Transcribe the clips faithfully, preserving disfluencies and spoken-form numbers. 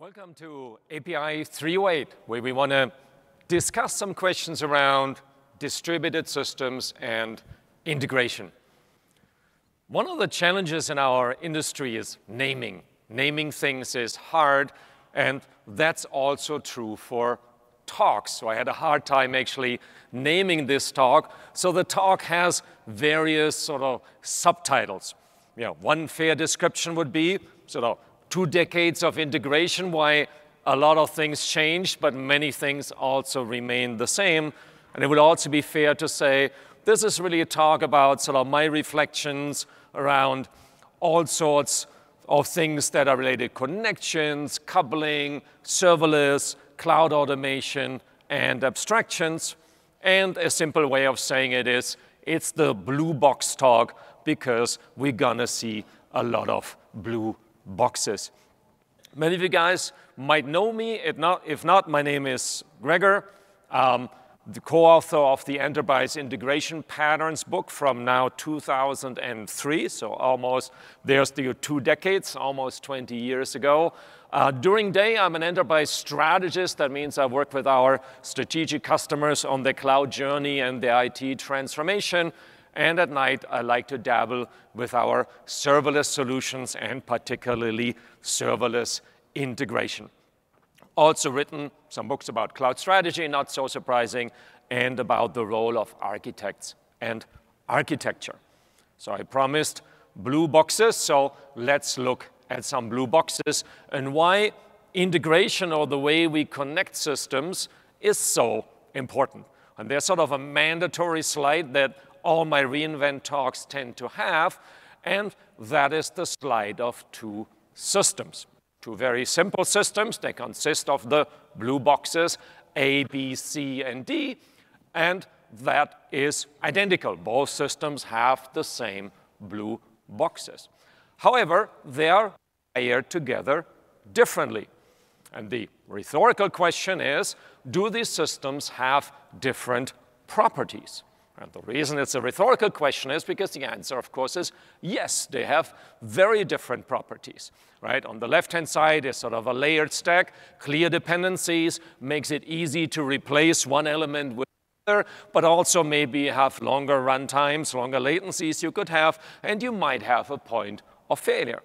Welcome to A P I three oh eight, where we want to discuss some questions around distributed systems and integration. One of the challenges in our industry is naming. Naming things is hard, and that's also true for talks. So I had a hard time actually naming this talk. So the talk has various sort of subtitles. You know, one fair description would be sort of two decades of integration, why a lot of things changed, but many things also remain the same. And it would also be fair to say, this is really a talk about sort of my reflections around all sorts of things that are related, connections, coupling, serverless, cloud automation, and abstractions. And a simple way of saying it is, it's the blue box talk, because we're gonna see a lot of blue boxes. Many of you guys might know me. If not, if not my name is Gregor, um, the co-author of the Enterprise Integration Patterns book from now two thousand three, so almost, there's the two decades, almost twenty years ago. Uh, during day, I'm an enterprise strategist. That means I work with our strategic customers on their cloud journey and their I T transformation. And at night, I like to dabble with our serverless solutions and particularly serverless integration. Also written some books about cloud strategy, not so surprising, and about the role of architects and architecture. So I promised blue boxes, so let's look at some blue boxes and why integration or the way we connect systems is so important. And there's sort of a mandatory slide that all my re:Invent talks tend to have, and that is the slide of two systems. Two very simple systems. They consist of the blue boxes, A, B, C, and D, and that is identical. Both systems have the same blue boxes. However, they are paired together differently. And the rhetorical question is, do these systems have different properties? And the reason it's a rhetorical question is because the answer, of course, is yes, they have very different properties, right? On the left-hand side is sort of a layered stack, clear dependencies, makes it easy to replace one element with another, but also maybe have longer run times, longer latencies you could have, and you might have a point of failure.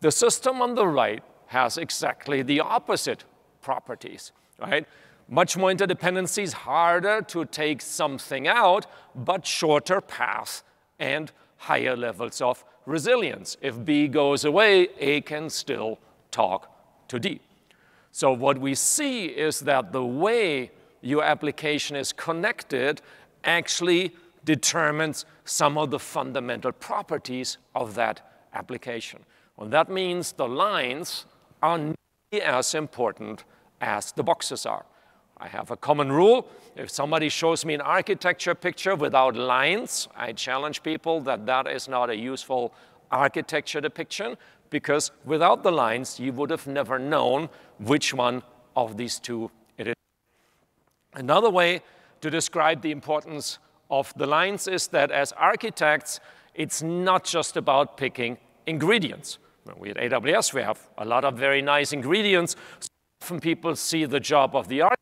The system on the right has exactly the opposite properties, right? Much more interdependencies, harder to take something out, but shorter path and higher levels of resilience. If B goes away, A can still talk to D. So what we see is that the way your application is connected actually determines some of the fundamental properties of that application. Well, that means the lines are nearly as important as the boxes are. I have a common rule. If somebody shows me an architecture picture without lines, I challenge people that that is not a useful architecture depiction, because without the lines, you would have never known which one of these two it is. Another way to describe the importance of the lines is that as architects, it's not just about picking ingredients. When we at A W S, we have a lot of very nice ingredients. So often people see the job of the architect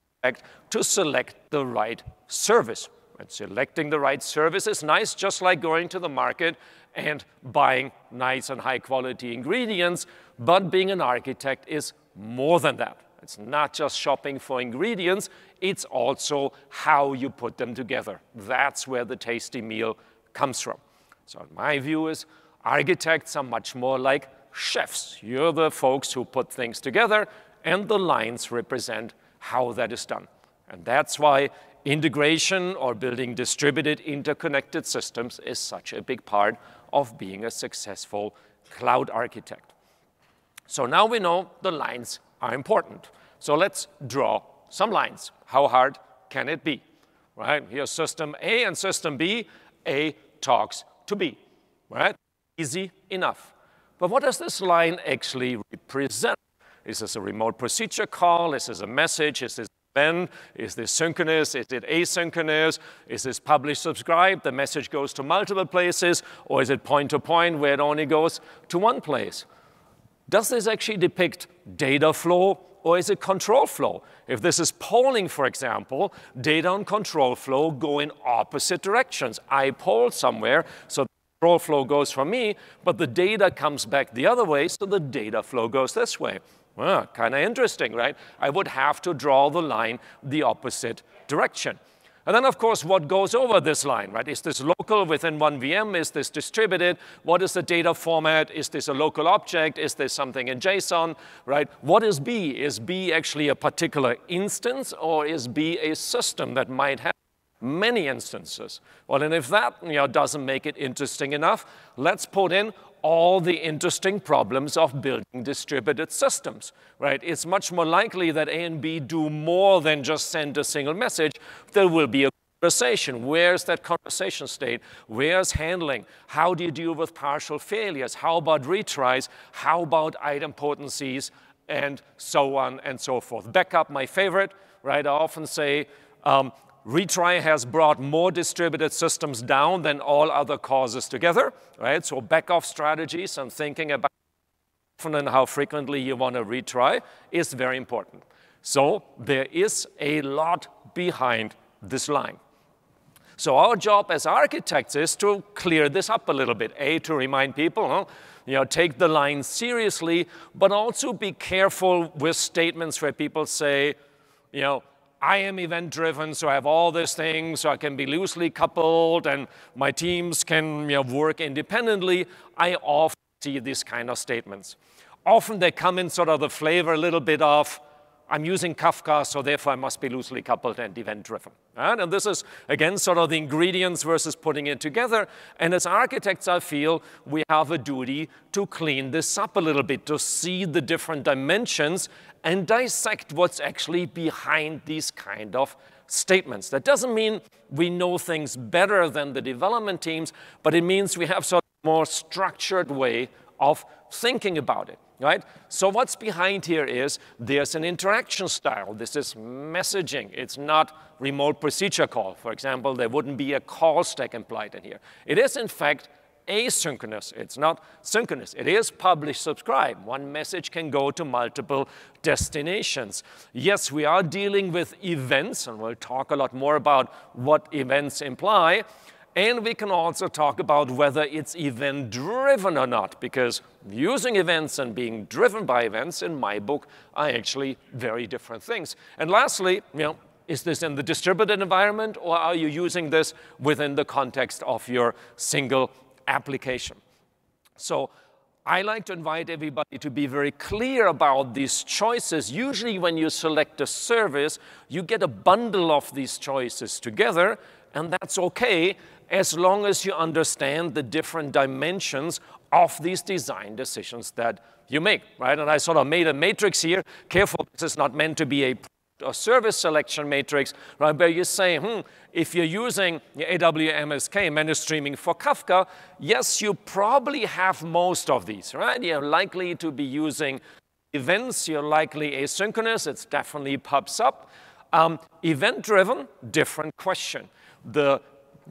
to select the right service. And selecting the right service is nice, just like going to the market and buying nice and high quality ingredients, but being an architect is more than that. It's not just shopping for ingredients, it's also how you put them together. That's where the tasty meal comes from. So my view is architects are much more like chefs. You're the folks who put things together, and the lines represent how that is done. And that's why integration or building distributed interconnected systems is such a big part of being a successful cloud architect. So now we know the lines are important. So let's draw some lines. How hard can it be? Right? Here's system A and system B. A talks to B. Right? Easy enough. But what does this line actually represent? Is this a remote procedure call? Is this a message? Is this event? Is this synchronous? Is it asynchronous? Is this publish, subscribe? The message goes to multiple places. Or is it point to point where it only goes to one place? Does this actually depict data flow or is it control flow? If this is polling, for example, data and control flow go in opposite directions. I poll somewhere, so control flow goes from me, but the data comes back the other way, so the data flow goes this way. Well, kind of interesting, right? I would have to draw the line the opposite direction. And then, of course, what goes over this line, right? Is this local within one V M? Is this distributed? What is the data format? Is this a local object? Is this something in JSON, right? What is B? Is B actually a particular instance, or is B a system that might have many instances? Well, and if that, you know, doesn't make it interesting enough, let's put in all the interesting problems of building distributed systems, right? It's much more likely that A and B do more than just send a single message. There will be a conversation. Where's that conversation state? Where's handling? How do you deal with partial failures? How about retries? How about item potencies? And so on and so forth. Backup, my favorite, right? I often say, um, retry has brought more distributed systems down than all other causes together, right? So back-off strategies and thinking about how often and how frequently you want to retry is very important. So there is a lot behind this line. So our job as architects is to clear this up a little bit. A, to remind people, huh? You know, take the line seriously, but also be careful with statements where people say, you know, I am event-driven, so I have all these things, so I can be loosely coupled, and my teams can, you know, work independently. I often see these kind of statements. Often they come in sort of the flavor a little bit of, I'm using Kafka, so therefore I must be loosely coupled and event-driven. Right? And this is, again, sort of the ingredients versus putting it together. And as architects, I feel we have a duty to clean this up a little bit, to see the different dimensions and dissect what's actually behind these kind of statements. That doesn't mean we know things better than the development teams, but it means we have sort of a more structured way of thinking about it, right? So what's behind here is there's an interaction style. This is messaging. It's not remote procedure call. For example, there wouldn't be a call stack implied in here. It is, in fact, asynchronous. It's not synchronous. It is publish, subscribe. One message can go to multiple destinations. Yes, we are dealing with events, and we'll talk a lot more about what events imply. And we can also talk about whether it's event-driven or not, because using events and being driven by events, in my book, are actually very different things. And lastly, you know, is this in the distributed environment, or are you using this within the context of your single application? So I like to invite everybody to be very clear about these choices. Usually when you select a service, you get a bundle of these choices together, and that's okay, as long as you understand the different dimensions of these design decisions that you make, right? And I sort of made a matrix here. Careful, this is not meant to be a or service selection matrix, right, where you say, hmm, if you're using A W M S K, managed streaming for Kafka, yes, you probably have most of these, right? You're likely to be using events, you're likely asynchronous, it's definitely pub-sub. Um, event-driven, different question. The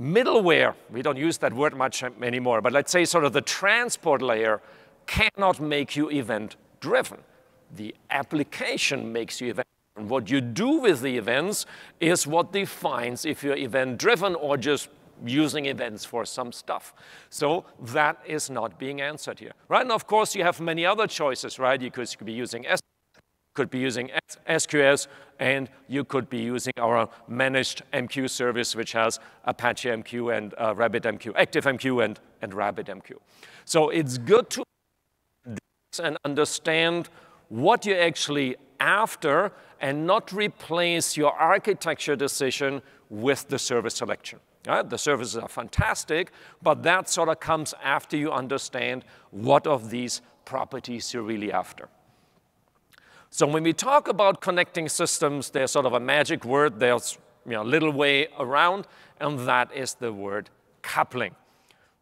middleware, we don't use that word much anymore, but let's say sort of the transport layer cannot make you event-driven. The application makes you event-driven. And what you do with the events is what defines if you're event-driven or just using events for some stuff. So that is not being answered here, right? And of course, you have many other choices, right? You could, you could be using S, could be using S Q S, and you could be using our managed M Q service, which has Apache M Q and uh, Rabbit M Q, Active M Q and, and Rabbit M Q. So it's good to this and understand what you actually after and not replace your architecture decision with the service selection. Right? The services are fantastic, but that sort of comes after you understand what of these properties you're really after. So when we talk about connecting systems, there's sort of a magic word, there's, you know, a little way around, and that is the word coupling.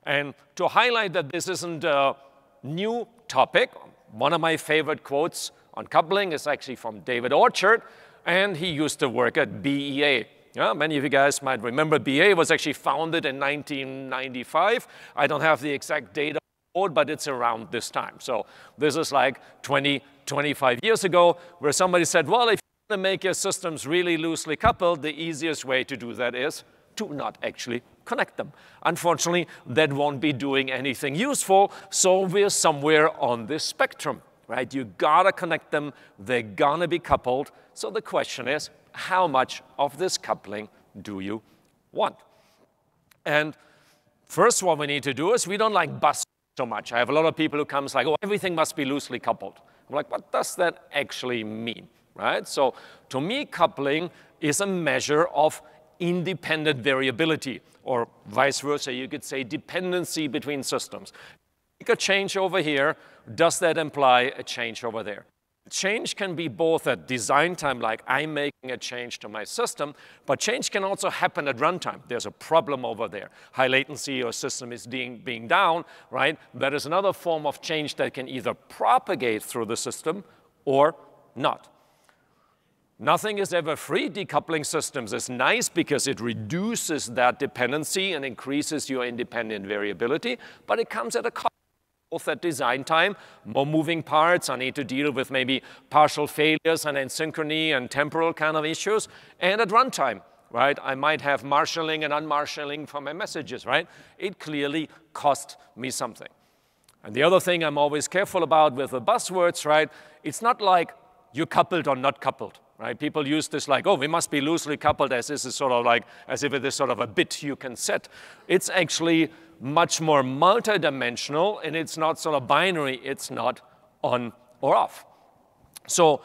And to highlight that this isn't a new topic, one of my favorite quotes on coupling is actually from David Orchard, and he used to work at B E A. Yeah, many of you guys might remember B E A was actually founded in nineteen ninety-five. I don't have the exact data old, but it's around this time. So this is like twenty, twenty-five years ago, where somebody said, well, if you want to make your systems really loosely coupled, the easiest way to do that is to not actually connect them. Unfortunately, that won't be doing anything useful, so we're somewhere on this spectrum, right? You gotta connect them, they're gonna be coupled, so the question is, how much of this coupling do you want? And first what we need to do is, we don't like bus so much. I have a lot of people who come and say, oh, everything must be loosely coupled. I'm like, what does that actually mean, right? So to me, coupling is a measure of independent variability, or vice versa, you could say dependency between systems. Make a change over here, does that imply a change over there? Change can be both at design time, like I'm making a change to my system, but change can also happen at runtime. There's a problem over there. High latency or system is being, being down, right? That is another form of change that can either propagate through the system or not. Nothing is ever free. Decoupling systems is nice because it reduces that dependency and increases your independent variability, but it comes at a cost. Both at design time, more moving parts, I need to deal with maybe partial failures and asynchrony and temporal kind of issues, and at runtime, right? I might have marshalling and unmarshalling for my messages, right? It clearly cost me something. And the other thing I'm always careful about with the buzzwords, right? It's not like you're coupled or not coupled, right? People use this like, oh, we must be loosely coupled, as this is sort of like, as if it is sort of a bit you can set. It's actually much more multidimensional, and it's not sort of binary, it's not on or off. So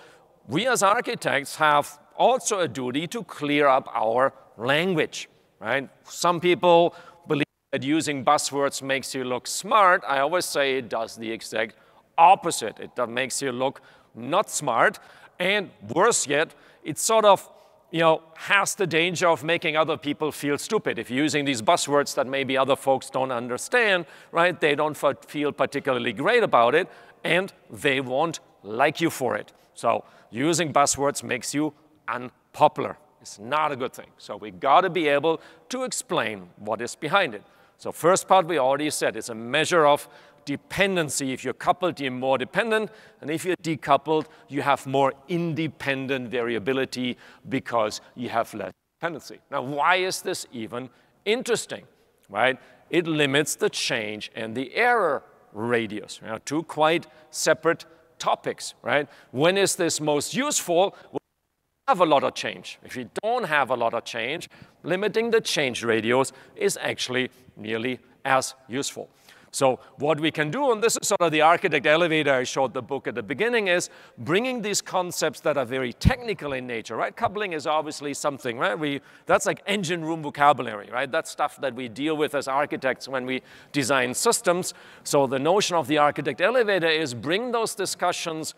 we as architects have also a duty to clear up our language, right? Some people believe that using buzzwords makes you look smart. I always say it does the exact opposite. It makes you look not smart, and worse yet, it's sort of, you know, has the danger of making other people feel stupid. If you're using these buzzwords that maybe other folks don't understand, right, they don't feel particularly great about it, and they won't like you for it. So using buzzwords makes you unpopular. It's not a good thing. So we gotta be able to explain what is behind it. So first part we already said, it's a measure of dependency. If you're coupled, you're more dependent, and if you're decoupled, you have more independent variability because you have less dependency. Now, why is this even interesting, right? It limits the change and the error radius. Now, two quite separate topics, right? When is this most useful? When you have a lot of change. If you don't have a lot of change, limiting the change radius is actually nearly as useful. So what we can do, and this is sort of the architect elevator I showed the book at the beginning, is bringing these concepts that are very technical in nature, right? Coupling is obviously something, right? We, that's like engine room vocabulary, right? That's stuff that we deal with as architects when we design systems. So the notion of the architect elevator is bring those discussions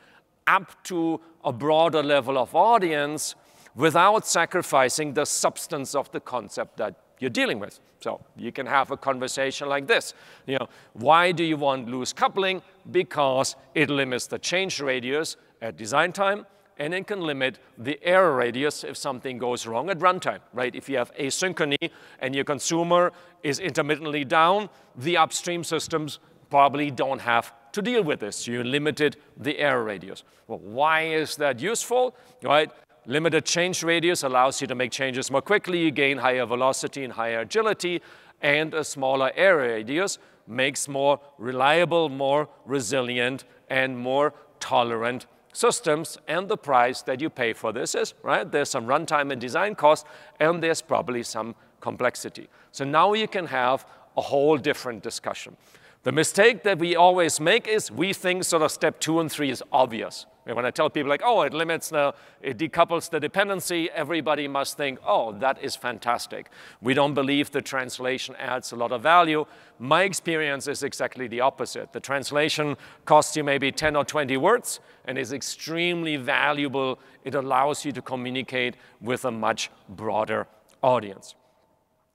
up to a broader level of audience without sacrificing the substance of the concept that you're dealing with. So you can have a conversation like this. You know, why do you want loose coupling? Because it limits the change radius at design time, and it can limit the error radius if something goes wrong at runtime, right? If you have asynchrony and your consumer is intermittently down, the upstream systems probably don't have to deal with this. You limited the error radius. Well, why is that useful, right? Limited change radius allows you to make changes more quickly, you gain higher velocity and higher agility, and a smaller error radius makes more reliable, more resilient, and more tolerant systems. And the price that you pay for this is, right, there's some runtime and design cost, and there's probably some complexity. So now you can have a whole different discussion. The mistake that we always make is we think sort of step two and three is obvious. And when I tell people like, oh, it limits, the, it decouples the dependency, everybody must think, oh, that is fantastic. We don't believe the translation adds a lot of value. My experience is exactly the opposite. The translation costs you maybe ten or twenty words and is extremely valuable. It allows you to communicate with a much broader audience.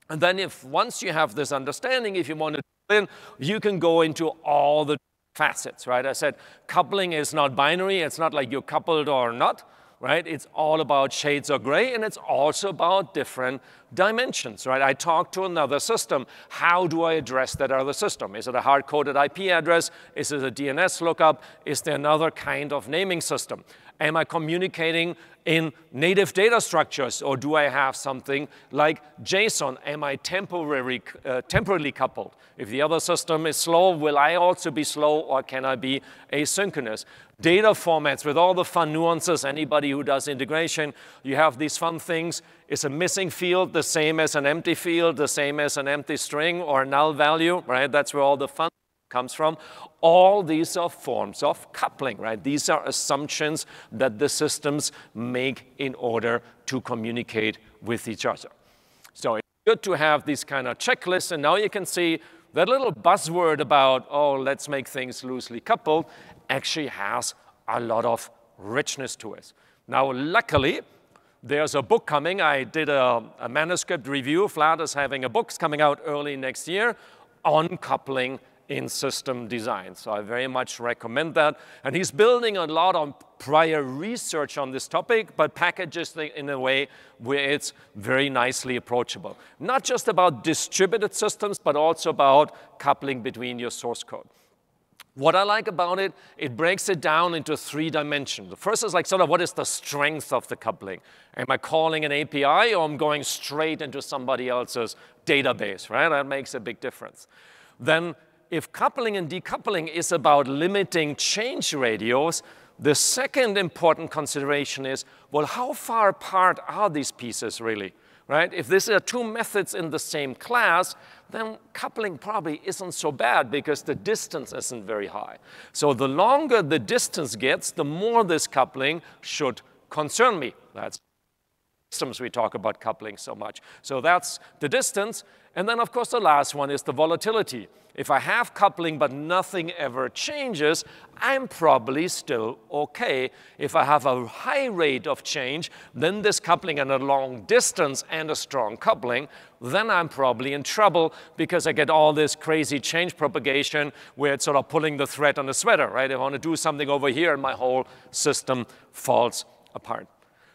And then if once you have this understanding, if you want to in, you can go into all the facets, right? I said coupling is not binary. It's not like you're coupled or not. right? It's all about shades of gray, and it's also about different dimensions, right? I talk to another system. How do I address that other system? Is it a hard-coded I P address? Is it a D N S lookup? Is there another kind of naming system? Am I communicating in native data structures, or do I have something like JSON? Am I temporary, uh, temporally coupled? If the other system is slow, will I also be slow, or can I be asynchronous? Data formats with all the fun nuances. Anybody who does integration, you have these fun things. Is a missing field the same as an empty field, the same as an empty string or null value, right? That's where all the fun comes from. All these are forms of coupling, right? These are assumptions that the systems make in order to communicate with each other. So it's good to have these kind of checklists, and now you can see that little buzzword about, oh, let's make things loosely coupled, actually has a lot of richness to it. Now, luckily, there's a book coming. I did a, a manuscript review. Vlada's having a book coming out early next year on coupling in system design. So I very much recommend that. And he's building a lot on prior research on this topic, but packages it in a way where it's very nicely approachable. Not just about distributed systems, but also about coupling between your source code. What I like about it, it breaks it down into three dimensions. The first is like sort of what is the strength of the coupling? Am I calling an A P I, or I'm going straight into somebody else's database, right? That makes a big difference. Then if coupling and decoupling is about limiting change radios, the second important consideration is, well, how far apart are these pieces really, right? If these are two methods in the same class, then coupling probably isn't so bad because the distance isn't very high. So the longer the distance gets, the more this coupling should concern me. That's systems we talk about coupling so much. So that's the distance. And then, of course, the last one is the volatility. If I have coupling but nothing ever changes, I'm probably still okay. If I have a high rate of change, then this coupling and a long distance and a strong coupling, then I'm probably in trouble because I get all this crazy change propagation where it's sort of pulling the thread on the sweater, right? I want to do something over here and my whole system falls apart.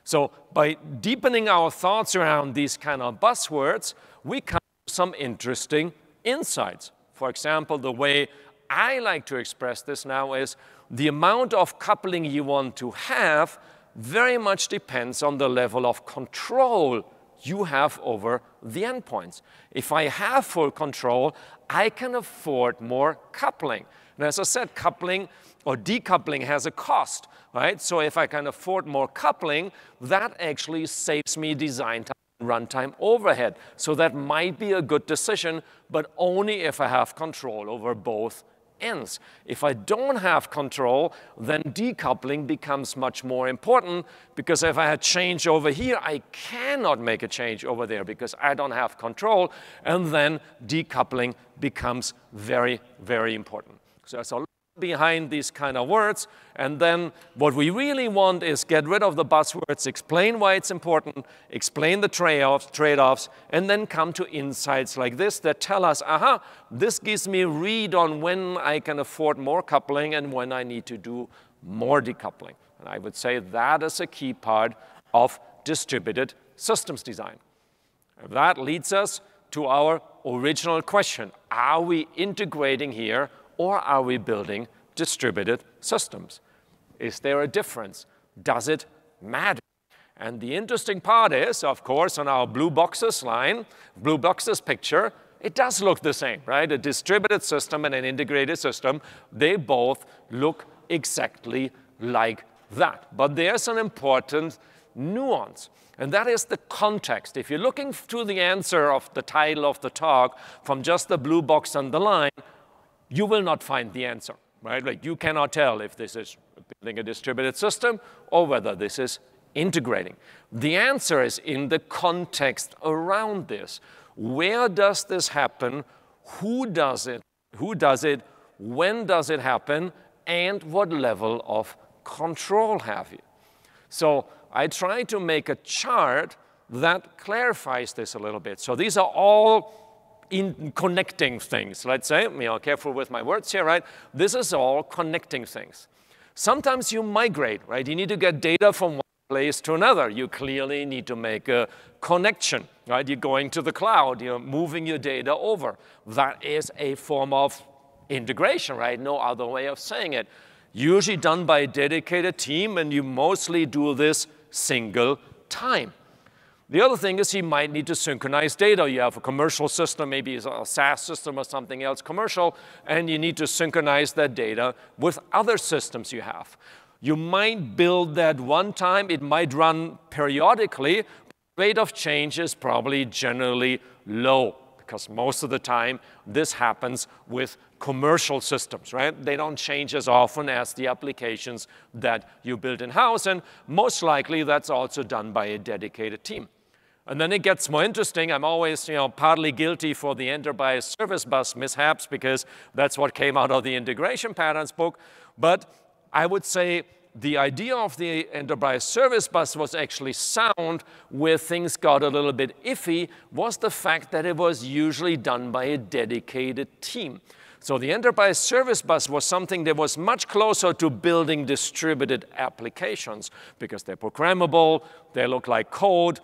So by deepening our thoughts around these kind of buzzwords, we come to some interesting insights. For example, the way I like to express this now is the amount of coupling you want to have very much depends on the level of control you have over the endpoints. If I have full control, I can afford more coupling. And as I said, coupling or decoupling has a cost, right? So if I can afford more coupling, that actually saves me design time and runtime overhead. So that might be a good decision, but only if I have control over both ends. If I don't have control, then decoupling becomes much more important, because if I had change over here, I cannot make a change over there because I don't have control, and then decoupling becomes very, very important. So there's a lot behind these kind of words, and then what we really want is get rid of the buzzwords, explain why it's important, explain the trade-offs, trade-offs, and then come to insights like this that tell us, aha, this gives me a read on when I can afford more coupling and when I need to do more decoupling. And I would say that is a key part of distributed systems design. And that leads us to our original question. Are we integrating here, or are we building distributed systems? Is there a difference? Does it matter? And the interesting part is, of course, on our blue boxes line, blue boxes picture, it does look the same, right? A distributed system and an integrated system, they both look exactly like that. But there's an important nuance, and that is the context. If you're looking to the answer of the title of the talk from just the blue box on the line, you will not find the answer, right? Like you cannot tell if this is building a distributed system or whether this is integrating. The answer is in the context around this. Where does this happen? Who does it? Who does it? When does it happen? And what level of control have you? So I try to make a chart that clarifies this a little bit. So these are all in connecting things, let's say. You know, careful with my words here, right? This is all connecting things. Sometimes you migrate, right? You need to get data from one place to another. You clearly need to make a connection, right? You're going to the cloud, you're moving your data over. That is a form of integration, right? No other way of saying it. Usually done by a dedicated team, and you mostly do this single time. The other thing is you might need to synchronize data. You have a commercial system, maybe a SaaS system or something else commercial, and you need to synchronize that data with other systems you have. You might build that one time. It might run periodically. The rate of change is probably generally low because most of the time this happens with commercial systems, right? They don't change as often as the applications that you build in-house, and most likely that's also done by a dedicated team. And then it gets more interesting. I'm always, you know, partly guilty for the Enterprise Service Bus mishaps because that's what came out of the Integration Patterns book. But I would say the idea of the Enterprise Service Bus was actually sound. Where things got a little bit iffy was the fact that it was usually done by a dedicated team. So the Enterprise Service Bus was something that was much closer to building distributed applications because they're programmable, they look like code,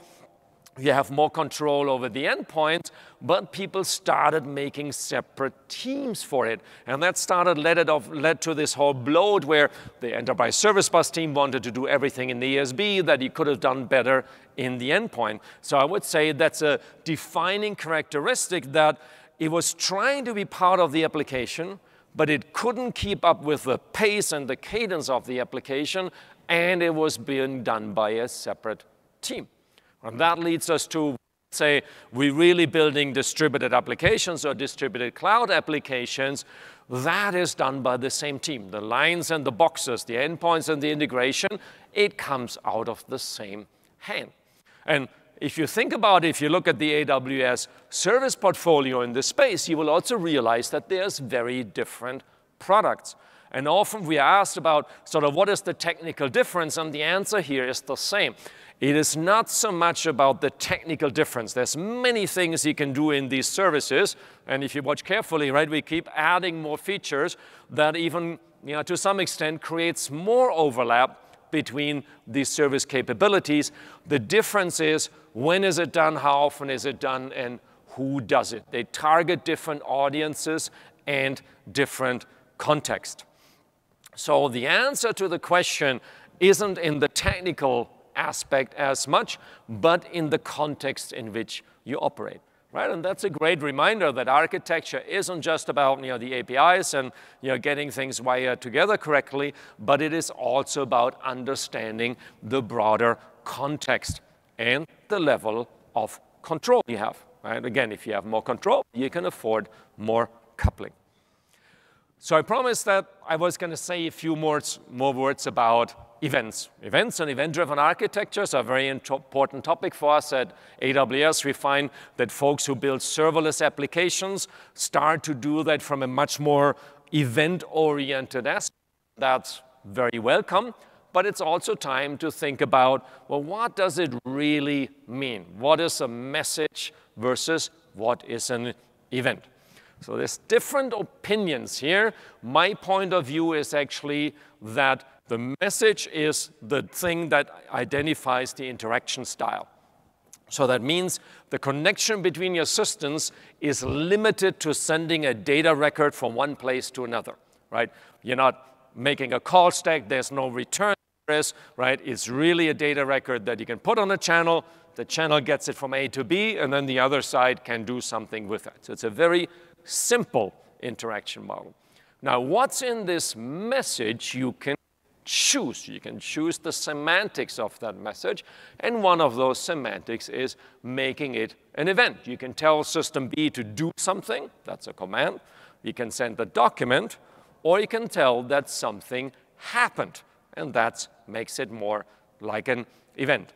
you have more control over the endpoints, but people started making separate teams for it. And that started led, it off, led to this whole bloat where the Enterprise Service Bus team wanted to do everything in the E S B that he could have done better in the endpoint. So I would say that's a defining characteristic that it was trying to be part of the application, but it couldn't keep up with the pace and the cadence of the application, and it was being done by a separate team. And that leads us to say, we're really building distributed applications or distributed cloud applications. That is done by the same team. The lines and the boxes, the endpoints and the integration, it comes out of the same hand. And if you think about it, if you look at the A W S service portfolio in this space, you will also realize that there's very different products. And often we are asked about sort of what is the technical difference, and the answer here is the same. It is not so much about the technical difference. There's many things you can do in these services, and if you watch carefully, right, we keep adding more features that even, you know, to some extent creates more overlap between these service capabilities. The difference is when is it done, how often is it done, and who does it. They target different audiences and different context. So the answer to the question isn't in the technical aspect as much, but in the context in which you operate, right? And that's a great reminder that architecture isn't just about, you know, the A P Is and, you know, getting things wired together correctly, but it is also about understanding the broader context and the level of control you have, right? Again, if you have more control, you can afford more coupling. So I promised that I was going to say a few more, more words about events. Events and event-driven architectures are a very important topic for us at A W S. We find that folks who build serverless applications start to do that from a much more event-oriented aspect. That's very welcome, but it's also time to think about, well, what does it really mean? What is a message versus what is an event? So there's different opinions here. My point of view is actually that the message is the thing that identifies the interaction style. So that means the connection between your systems is limited to sending a data record from one place to another, right? You're not making a call stack, there's no return address, right? It's really a data record that you can put on a channel, the channel gets it from A to B, and then the other side can do something with it. So it's a very simple interaction model. Now, what's in this message you can choose. You can choose the semantics of that message, and one of those semantics is making it an event. You can tell system B to do something, that's a command. You can send the document, or you can tell that something happened, and that makes it more like an event.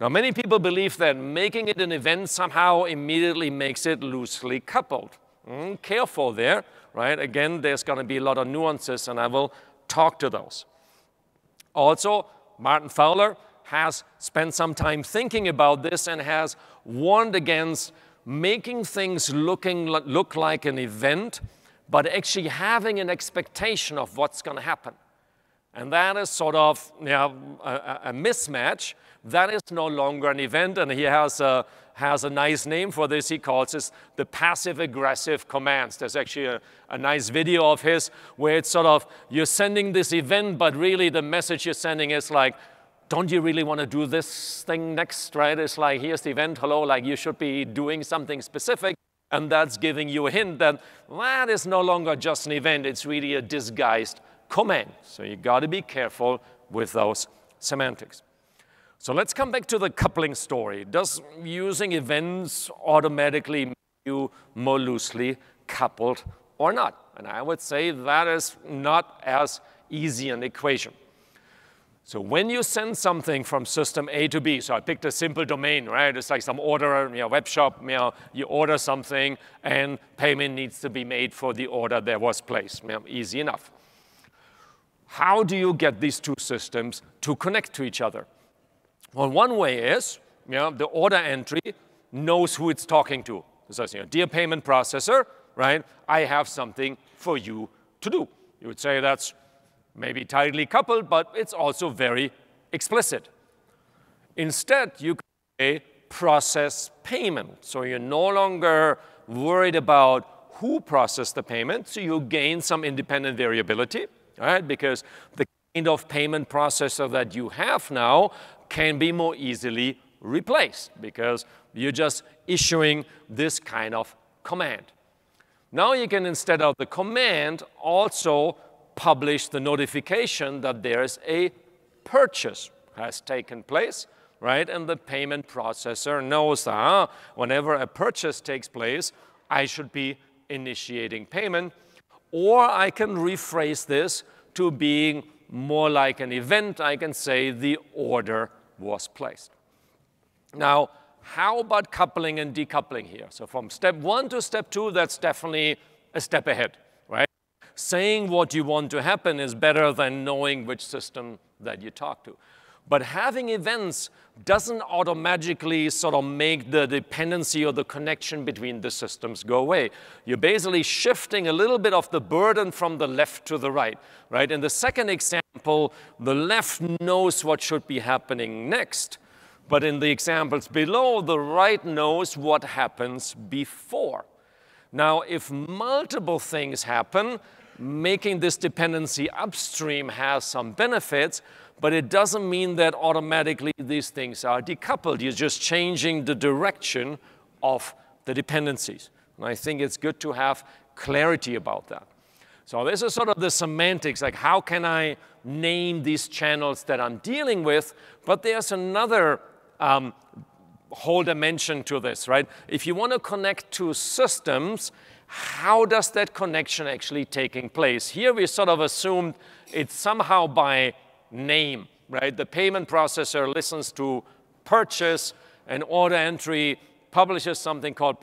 Now, many people believe that making it an event somehow immediately makes it loosely coupled. Mm, careful there, right? Again, there's going to be a lot of nuances, and I will talk to those. Also, Martin Fowler has spent some time thinking about this and has warned against making things looking, look like an event, but actually having an expectation of what's going to happen. And that is sort of, you know, a, a mismatch. That is no longer an event, and he has a, has a nice name for this. He calls this the passive-aggressive commands. There's actually a, a nice video of his where it's sort of, you're sending this event, but really the message you're sending is like, don't you really want to do this thing next, right? It's like, here's the event, hello, like you should be doing something specific. And that's giving you a hint that that is no longer just an event, it's really a disguised command. So you got to be careful with those semantics. So let's come back to the coupling story. Does using events automatically make you more loosely coupled or not? And I would say that is not as easy an equation. So when you send something from system A to B, so I picked a simple domain, right? It's like some order, you know, web shop, you know, you order something and payment needs to be made for the order that was placed. You know, easy enough. How do you get these two systems to connect to each other? Well, one way is, you know, the order entry knows who it's talking to. It says, you know, dear payment processor, right? I have something for you to do. You would say that's maybe tightly coupled, but it's also very explicit. Instead, you can say process payment. So you're no longer worried about who processed the payment, so you gain some independent variability, right? Because the kind of payment processor that you have now can be more easily replaced because you're just issuing this kind of command. Now you can, instead of the command, also publish the notification that there is a purchase has taken place, right? And the payment processor knows that ah, whenever a purchase takes place, I should be initiating payment. Or I can rephrase this to being more like an event. I can say the order was placed. Now, how about coupling and decoupling here? So from step one to step two, that's definitely a step ahead, right? Saying what you want to happen is better than knowing which system that you talk to. But having events doesn't automatically sort of make the dependency or the connection between the systems go away. You're basically shifting a little bit of the burden from the left to the right, right? In the second example, the left knows what should be happening next, but in the examples below, the right knows what happens before. Now, if multiple things happen, making this dependency upstream has some benefits, but it doesn't mean that automatically these things are decoupled. You're just changing the direction of the dependencies. And I think it's good to have clarity about that. So this is sort of the semantics, like how can I name these channels that I'm dealing with? But there's another um, whole dimension to this, right? If you want to connect to systems, how does that connection actually taking place? Here we sort of assumed it's somehow by name, right? The payment processor listens to purchase, and order entry publishes something called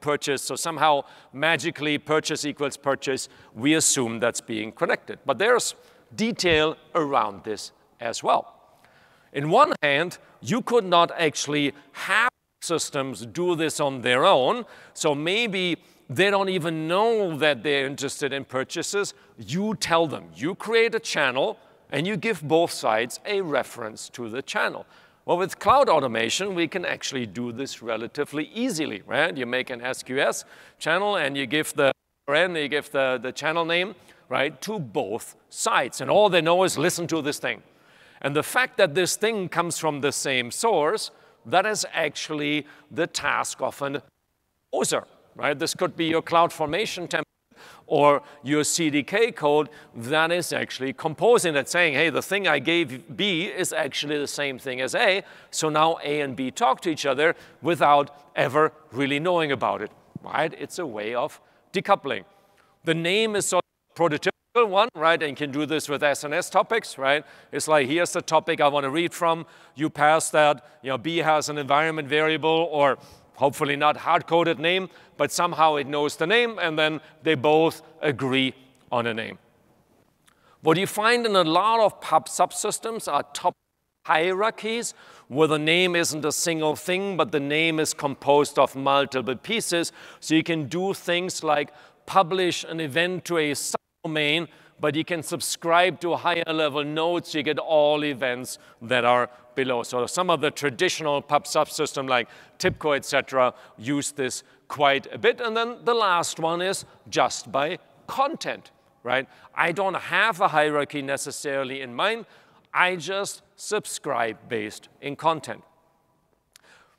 purchase, so somehow magically purchase equals purchase. We assume that's being connected. But there's detail around this as well. In one hand, you could not actually have systems do this on their own, so maybe they don't even know that they're interested in purchases. You tell them. You create a channel, and you give both sides a reference to the channel. Well, with cloud automation, we can actually do this relatively easily, right? You make an S Q S channel, and you give the and you give the, the channel name, right, to both sides. And all they know is listen to this thing. And the fact that this thing comes from the same source, that is actually the task of an O S R, right? This could be your CloudFormation template or your C D K code that is actually composing that, saying, hey, the thing I gave B is actually the same thing as A, so now A and B talk to each other without ever really knowing about it, right? It's a way of decoupling. The name is sort of a prototypical one, right? And you can do this with S N S topics, right? It's like, here's the topic I want to read from. You pass that, you know, B has an environment variable, or hopefully not hard-coded name, but somehow it knows the name, and then they both agree on a name. What you find in a lot of pub subsystems are top hierarchies, where the name isn't a single thing, but the name is composed of multiple pieces. So you can do things like publish an event to a subdomain but you can subscribe to higher level nodes. You get all events that are below. So some of the traditional pub sub system like Tipco, et cetera, use this quite a bit. And then the last one is just by content, right? I don't have a hierarchy necessarily in mind. I just subscribe based in content.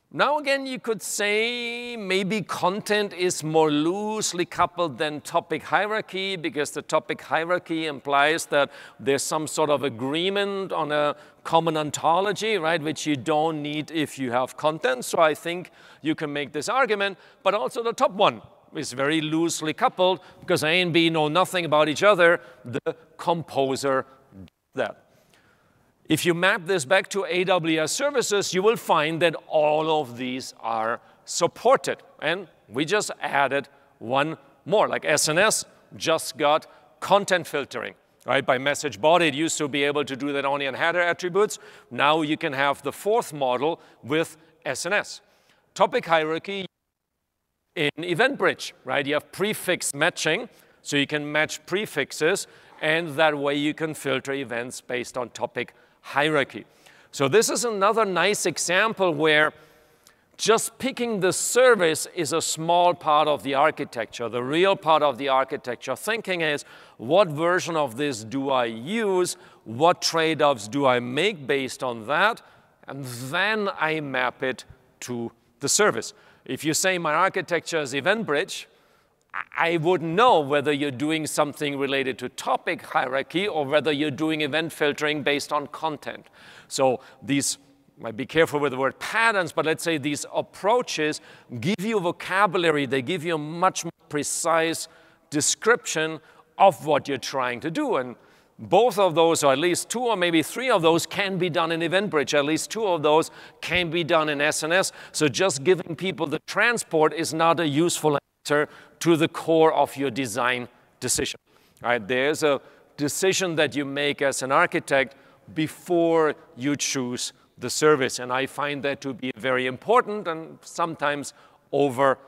Now again, you could say maybe content is more loosely coupled than topic hierarchy, because the topic hierarchy implies that there's some sort of agreement on a common ontology, right, which you don't need if you have content. So I think you can make this argument, but also the top one is very loosely coupled because A and B know nothing about each other. The composer does that. If you map this back to A W S services, you will find that all of these are supported. And we just added one more. Like S N S just got content filtering, right? By message body, it used to be able to do that only in header attributes. Now you can have the fourth model with S N S. Topic hierarchy in EventBridge, right? You have prefix matching, so you can match prefixes, and that way you can filter events based on topic hierarchy. So this is another nice example where just picking the service is a small part of the architecture. The real part of the architecture thinking is, what version of this do I use? What trade-offs do I make based on that? And then I map it to the service. If you say my architecture is EventBridge, I wouldn't know whether you're doing something related to topic hierarchy or whether you're doing event filtering based on content. So these, might be careful with the word patterns, but let's say these approaches give you vocabulary. They give you a much more precise description of what you're trying to do. And both of those, or at least two or maybe three of those, can be done in EventBridge. At least two of those can be done in S N S. So just giving people the transport is not a useful to the core of your design decision. All right, there's a decision that you make as an architect before you choose the service, and I find that to be very important and sometimes overstep.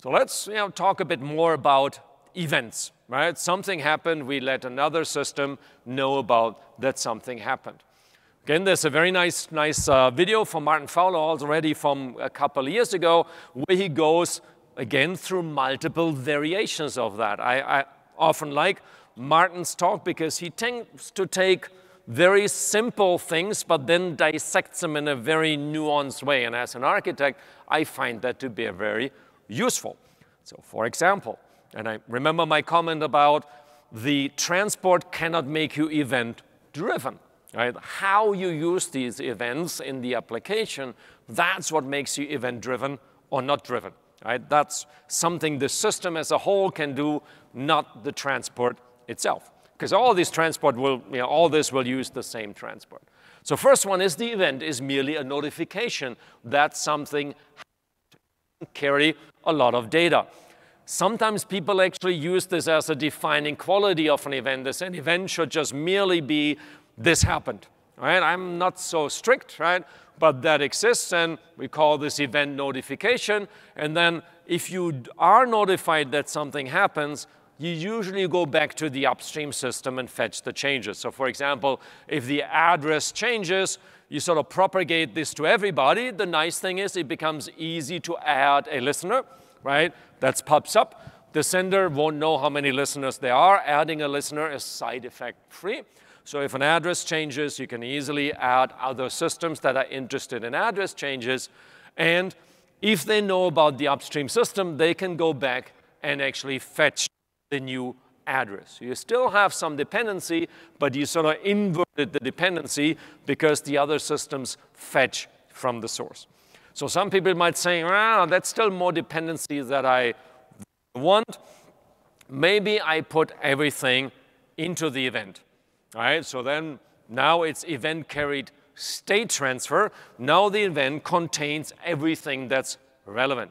So let's you know, talk a bit more about events. Right, something happened. We let another system know about that something happened. Again, there's a very nice, nice uh, video from Martin Fowler already from a couple years ago, where he goes again through multiple variations of that. I, I often like Martin's talk because he tends to take very simple things, but then dissects them in a very nuanced way. And as an architect, I find that to be very useful. So for example, and I remember my comment about the transport cannot make you event driven. Right? How you use these events in the application, that's what makes you event-driven or not driven. Right? That's something the system as a whole can do, not the transport itself. Because all this transport will, you know, all this will use the same transport. So first one is the event is merely a notification that something can carry a lot of data. Sometimes people actually use this as a defining quality of an event. They say an event should just merely be this happened, right? I'm not so strict, right? But that exists, and we call this event notification. And then if you are notified that something happens, you usually go back to the upstream system and fetch the changes. So for example, if the address changes, you sort of propagate this to everybody. The nice thing is it becomes easy to add a listener, right? That's pub/sub. The sender won't know how many listeners there are. Adding a listener is side effect free. So if an address changes, you can easily add other systems that are interested in address changes. And if they know about the upstream system, they can go back and actually fetch the new address. You still have some dependency, but you sort of inverted the dependency because the other systems fetch from the source. So some people might say, ah, that's still more dependency that I want. Maybe I put everything into the event. All right, so then now it's event carried state transfer. Now the event contains everything that's relevant.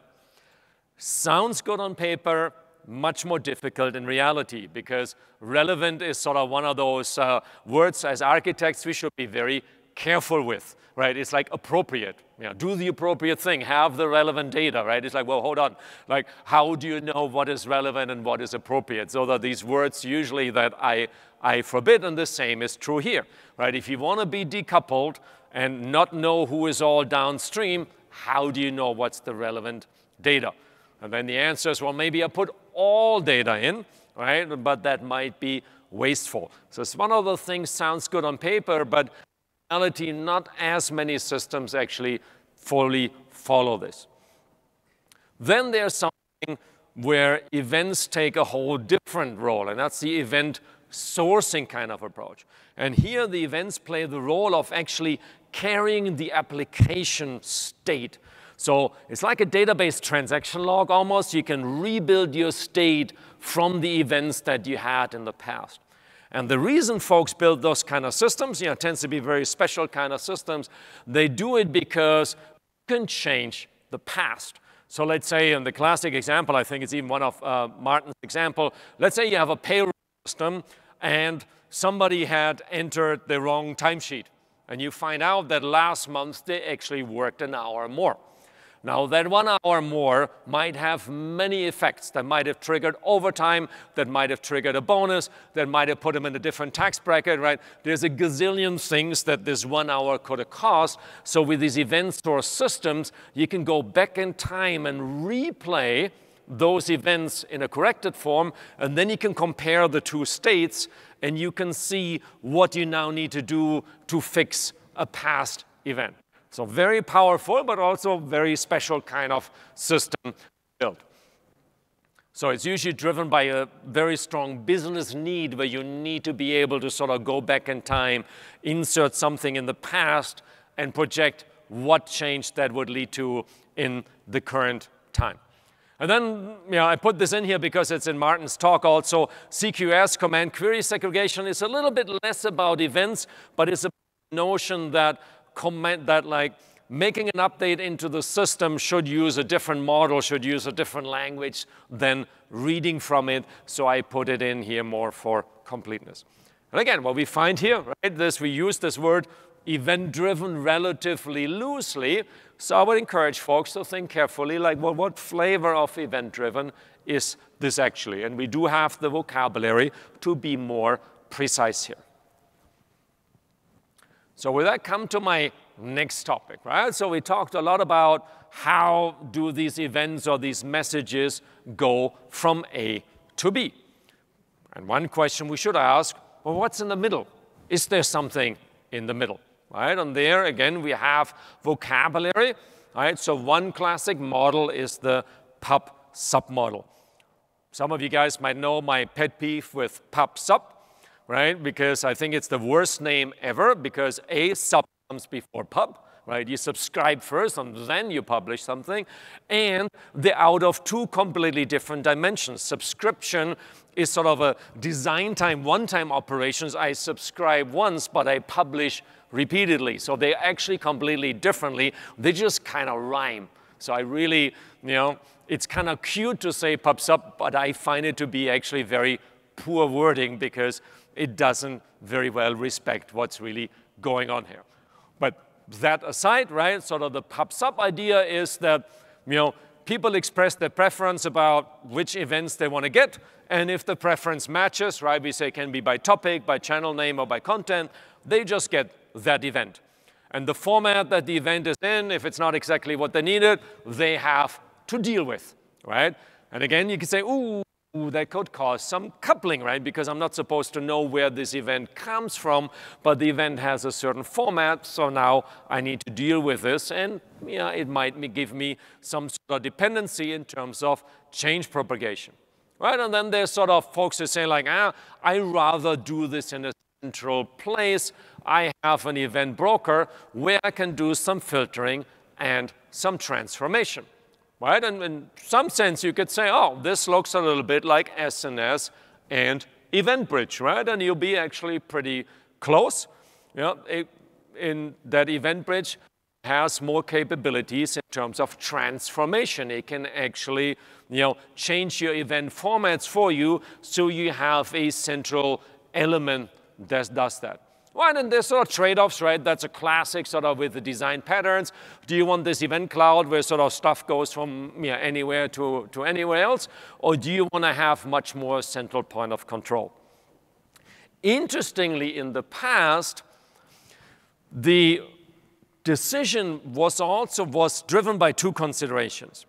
Sounds good on paper, much more difficult in reality, because relevant is sort of one of those uh, words as architects we should be very careful with, right? It's like appropriate. You know, do the appropriate thing, have the relevant data, right? It's like, well, hold on. Like, how do you know what is relevant and what is appropriate? So that these words usually that I, I forbid, and the same is true here, right? If you want to be decoupled and not know who is all downstream, how do you know what's the relevant data? And then the answer is, well, maybe I put all data in, right? But that might be wasteful. So it's one of the things sounds good on paper, but in reality, not as many systems actually fully follow this. Then there's something where events take a whole different role, and that's the event sourcing kind of approach. And here the events play the role of actually carrying the application state. So it's like a database transaction log almost. You can rebuild your state from the events that you had in the past. And the reason folks build those kind of systems, you know, tends to be very special kind of systems. They do it because you can change the past. So let's say in the classic example, I think it's even one of uh, Martin's example, let's say you have a payroll system and somebody had entered the wrong timesheet. And you find out that last month they actually worked an hour more. Now, that one hour more might have many effects that might have triggered overtime, that might have triggered a bonus, that might have put them in a different tax bracket, right? There's a gazillion things that this one hour could have caused. So with these event source systems, you can go back in time and replay those events in a corrected form, and then you can compare the two states, and you can see what you now need to do to fix a past event. So very powerful, but also very special kind of system built. So it's usually driven by a very strong business need where you need to be able to sort of go back in time, insert something in the past, and project what change that would lead to in the current time. And then, you know, I put this in here because it's in Martin's talk also. C Q S, command query segregation, is a little bit less about events, but it's a notion that comment that like making an update into the system should use a different model, should use a different language than reading from it. So I put it in here more for completeness. And again, what we find here, right, this, we use this word event-driven relatively loosely. So I would encourage folks to think carefully, like, well, what flavor of event-driven is this actually? And we do have the vocabulary to be more precise here. So with that, come to my next topic, right? So we talked a lot about how do these events or these messages go from A to B. And one question we should ask, well, what's in the middle? Is there something in the middle, right? And there, again, we have vocabulary, right? So one classic model is the pub sub model. Some of you guys might know my pet peeve with pub sub, right? Because I think it's the worst name ever, because A, sub comes before pub, right? You subscribe first and then you publish something. And they're out of two completely different dimensions. Subscription is sort of a design time, one-time operations. I subscribe once, but I publish repeatedly. So they're actually completely differently. They just kind of rhyme. So I really, you know, it's kind of cute to say pub sub, but I find it to be actually very poor wording because it doesn't very well respect what's really going on here. But that aside, right, sort of the pub-sub idea is that, you know, people express their preference about which events they want to get, and if the preference matches, right, we say it can be by topic, by channel name, or by content, they just get that event. And the format that the event is in, if it's not exactly what they needed, they have to deal with, right? And again, you can say, ooh, Ooh, that could cause some coupling, right? Because I'm not supposed to know where this event comes from, but the event has a certain format, so now I need to deal with this, and you know, it might give me some sort of dependency in terms of change propagation, right? And then there's sort of folks who say like, ah, I rather do this in a central place. I have an event broker where I can do some filtering and some transformation. Right? And in some sense, you could say, oh, this looks a little bit like S N S and EventBridge, right? And you'll be actually pretty close. You know, it, in that EventBridge has more capabilities in terms of transformation. It can actually, you know, change your event formats for you so you have a central element that does that. Well, and then there's sort of trade-offs, right? That's a classic sort of with the design patterns. Do you want this event cloud where sort of stuff goes from you know, anywhere to, to anywhere else? Or do you want to have much more central point of control? Interestingly, in the past, the decision was also was driven by two considerations.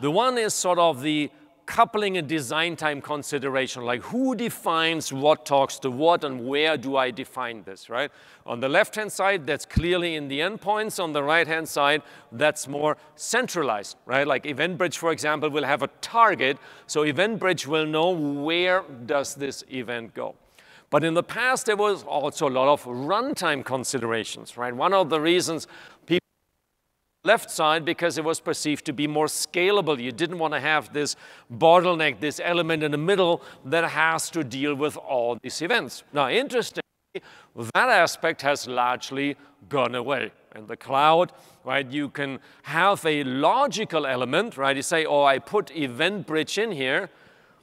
The one is sort of the coupling and design time consideration, like who defines what talks to what and where do I define this, right? On the left-hand side, that's clearly in the endpoints. On the right-hand side, that's more centralized, right? Like EventBridge, for example, will have a target, so EventBridge will know where does this event go. But in the past, there was also a lot of runtime considerations, right? One of the reasons people left side because it was perceived to be more scalable. You didn't want to have this bottleneck, this element in the middle that has to deal with all these events. Now, interestingly, that aspect has largely gone away. In the cloud, right, you can have a logical element, right? You say, oh, I put EventBridge in here,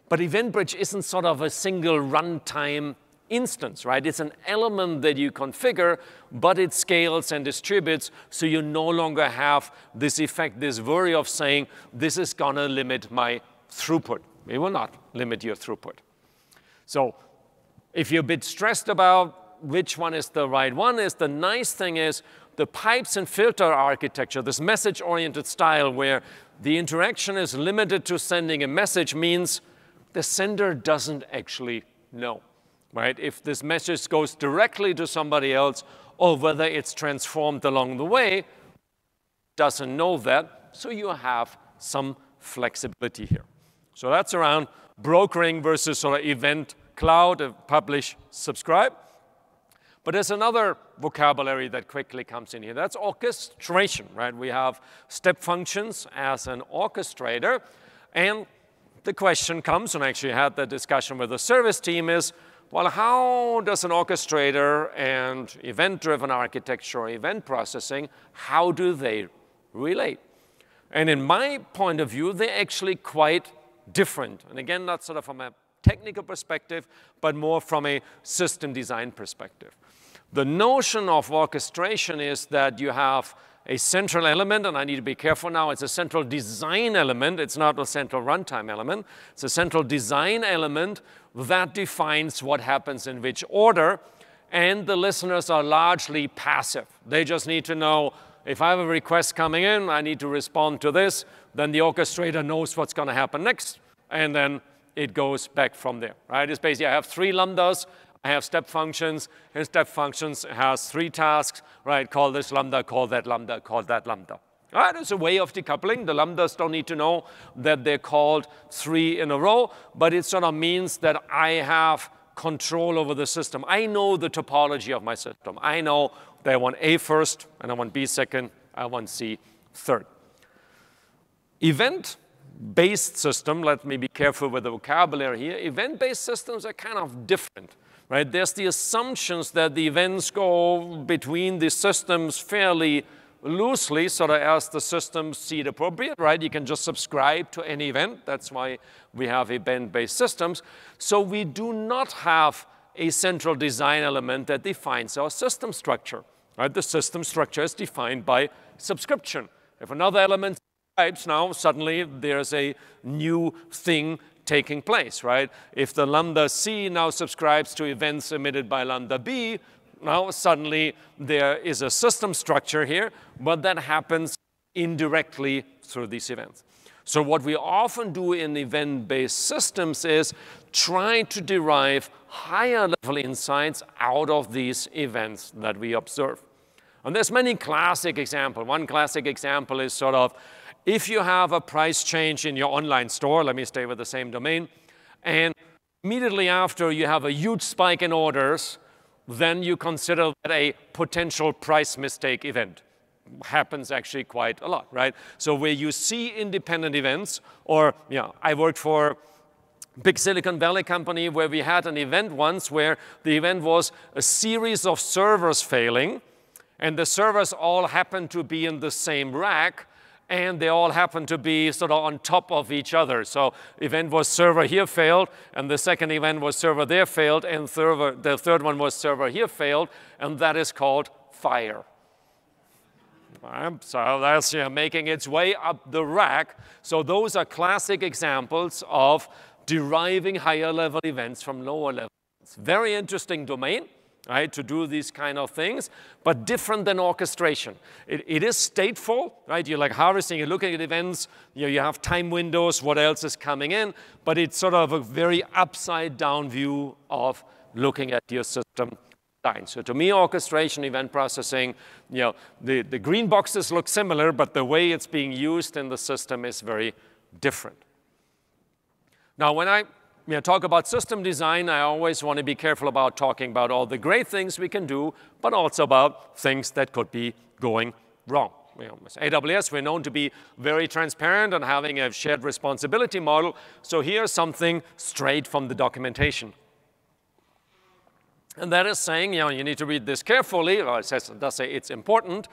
but EventBridge isn't sort of a single runtime instance, right? It's an element that you configure, but it scales and distributes, so you no longer have this effect, this worry of saying, this is gonna limit my throughput. It will not limit your throughput. So if you're a bit stressed about which one is the right one, is the nice thing is the pipes and filter architecture, this message-oriented style where the interaction is limited to sending a message means the sender doesn't actually know. Right? If this message goes directly to somebody else or whether it's transformed along the way, doesn't know that, so you have some flexibility here. So that's around brokering versus sort of event cloud, publish, subscribe. But there's another vocabulary that quickly comes in here. That's orchestration, right? We have step functions as an orchestrator. And the question comes, and I actually had that discussion with the service team is, well, how does an orchestrator and event-driven architecture or event processing, how do they relate? And in my point of view, they're actually quite different. And again, not sort of from a technical perspective, but more from a system design perspective. The notion of orchestration is that you have a central element, and I need to be careful now, it's a central design element, it's not a central runtime element, it's a central design element that defines what happens in which order, and the listeners are largely passive. They just need to know, if I have a request coming in, I need to respond to this, then the orchestrator knows what's gonna happen next, and then it goes back from there, right? It's basically, I have three lambdas, I have step functions, and step functions has three tasks, right? Call this lambda, call that lambda, call that lambda. All right, it's a way of decoupling. The lambdas don't need to know that they're called three in a row, but it sort of means that I have control over the system. I know the topology of my system. I know that I want A first, and I want B second, I want C third. Event based system, let me be careful with the vocabulary here. Event-based systems are kind of different, right? There's the assumptions that the events go between the systems fairly loosely, sort of as the systems see it appropriate, right? You can just subscribe to any event. That's why we have event-based systems. So we do not have a central design element that defines our system structure, right? The system structure is defined by subscription. If another element now, suddenly there's a new thing taking place, right? If the lambda C now subscribes to events emitted by lambda B, now suddenly there is a system structure here, but that happens indirectly through these events. So what we often do in event-based systems is try to derive higher-level insights out of these events that we observe. And there's many classic examples. One classic example is sort of, if you have a price change in your online store, let me stay with the same domain, and immediately after you have a huge spike in orders, then you consider that a potential price mistake event. Happens actually quite a lot, right? So where you see independent events, or you know, I worked for big Silicon Valley company where we had an event once where the event was a series of servers failing, and the servers all happened to be in the same rack, and they all happen to be sort of on top of each other. So event was server here failed, and the second event was server there failed, and server, the third one was server here failed, and that is called fire. Right, so that's yeah, making its way up the rack. So those are classic examples of deriving higher level events from lower level. It's very interesting domain, right, to do these kind of things, but different than orchestration. It, it is stateful, right? You're like harvesting, you're looking at events, you know, you have time windows, what else is coming in, but it's sort of a very upside down view of looking at your system. So to me, orchestration, event processing, you know, the, the green boxes look similar, but the way it's being used in the system is very different. Now, when I you know, talk about system design, I always want to be careful about talking about all the great things we can do, but also about things that could be going wrong. You know, as A W S, we're known to be very transparent and having a shared responsibility model. So here's something straight from the documentation. And that is saying, you know, you need to read this carefully, or it says, it does say it's important.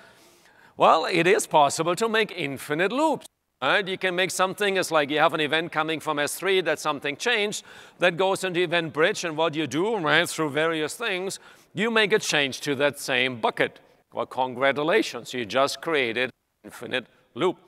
Well, it is possible to make infinite loops, right? You can make something, it's like you have an event coming from S three that something changed, that goes into EventBridge, and what you do, right, through various things, you make a change to that same bucket. Well, congratulations, you just created an infinite loop.